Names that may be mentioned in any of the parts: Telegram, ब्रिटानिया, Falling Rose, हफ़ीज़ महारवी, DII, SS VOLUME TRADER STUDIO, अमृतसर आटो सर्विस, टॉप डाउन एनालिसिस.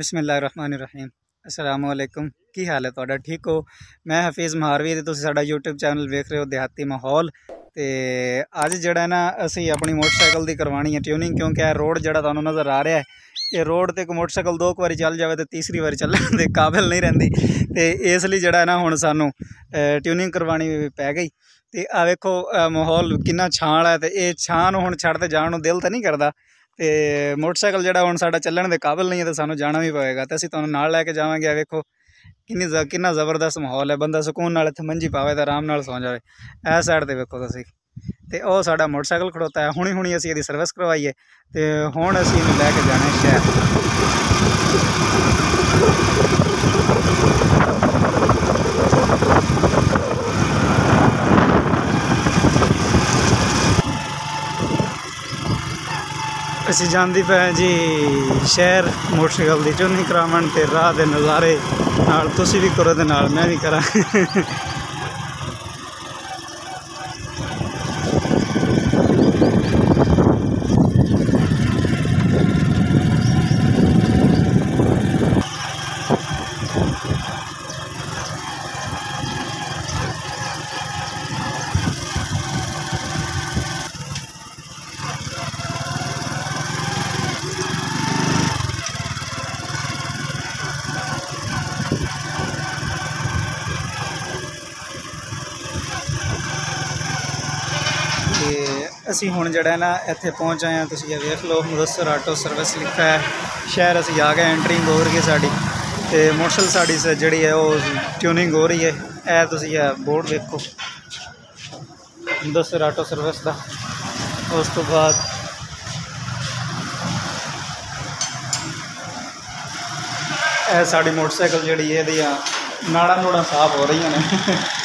बिस्मिल्लाहिर्रहमानिर्रहीम। अस्सलामुअलैकुम। की हाल है तुहाडा? ठीक हो? मैं हफ़ीज़ महारवी ते तुसीं साडा यूट्यूब चैनल वेख रहे हो देहाती माहौल। तो अज जड़ा ना असी अपनी मोटरसाइकिल की करवानी है ट्यूनिंग, क्योंकि रोड जड़ा तुहानूं नज़र आ रहा है कि रोड तो एक मोटरसाइकिल दो बारी चल जाए तो तीसरी बार चलने के काबिल नहीं रहिंदी, तो इसलिए जड़ा ना हुण सानूं ट्यूनिंग करवानी पै गई। तो आ वेखो माहौल कितना छाल है, तो ये छान हुण छड्ड जाण नूं दिल तो नहीं करदा, तो मोटरसाइकिल जोड़ा हूँ साढ़ा चलन के काबिल नहीं है, तो सूँ जाना भी पेगा। तो असं तुम नाल लैके जावे। आ वेखो कि जबरदस्त माहौल है, बंदा सुकून नाल इत्थे मंजी पावे तो आराम नाल सौ जाए। ए साइड तो वेखो तुसीं, तो वह साढ़ा मोटरसाइकिल खड़ोता है। हुणी हुणी असी इसदी सर्विस करवाई है, तो हुण असी लैके जाने शहर। असी जाती पे जी शहर मोटरसाइकिल की ट्यूनिंग करावन, तो राह के नज़ारे नाल तुसी भी करो तो नाल मैं भी करा। असी हुण जड़ा ना इत्थे पहुँच आए हैं, तुसीं वेख लो अमृतसर आटो सर्विस लिखा है शहर। असी आ गए, एंट्रिंग हो रही है साड़ी, तो मोटरसाइकिल साड़ी से जड़ी है वो ट्यूनिंग हो रही है। ए तुसीं बोर्ड देखो अमृतसर आटो सर्विस का। उस तो बाद साड़ी मोटरसाइकिल जड़ी है नाड़ा नूड़ा साफ हो रही ने।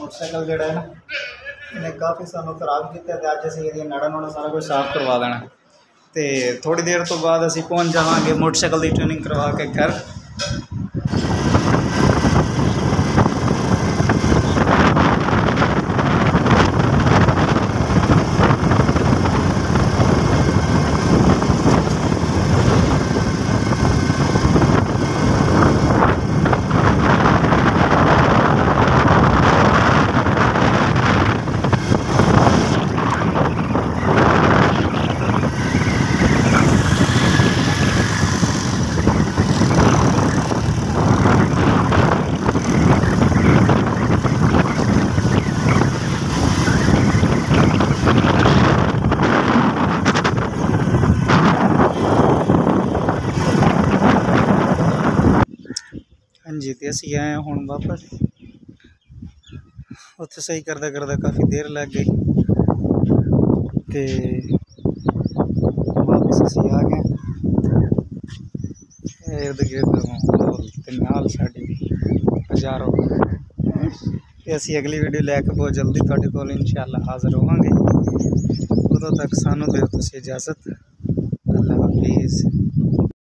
मोटरसाइकिल जोड़ा है ना इन्हें काफ़ी सानू खराब किया, तो अज असी नाड़ा नूड़ा सारा कुछ साफ करवा देना। तो थोड़ी देर तो बाद असी पहुँच जावांगे मोटरसाइकिल की ट्यूनिंग करवा के घर। जी तो असी आए हूँ वापस, उत्थे सही करदा करदा काफ़ी देर लग गई, तो वापस असी आ गए। इर्द गिर्द माहौल साड़ी हज़ारों, तो असी अगली वीडियो लैके बहुत जल्दी तुहाडे कोल इंशाअल्लाह हाज़र होवांगे। उदों तक सानू दिओ तुसीं इजाज़त। अल्लाह हाफिज़।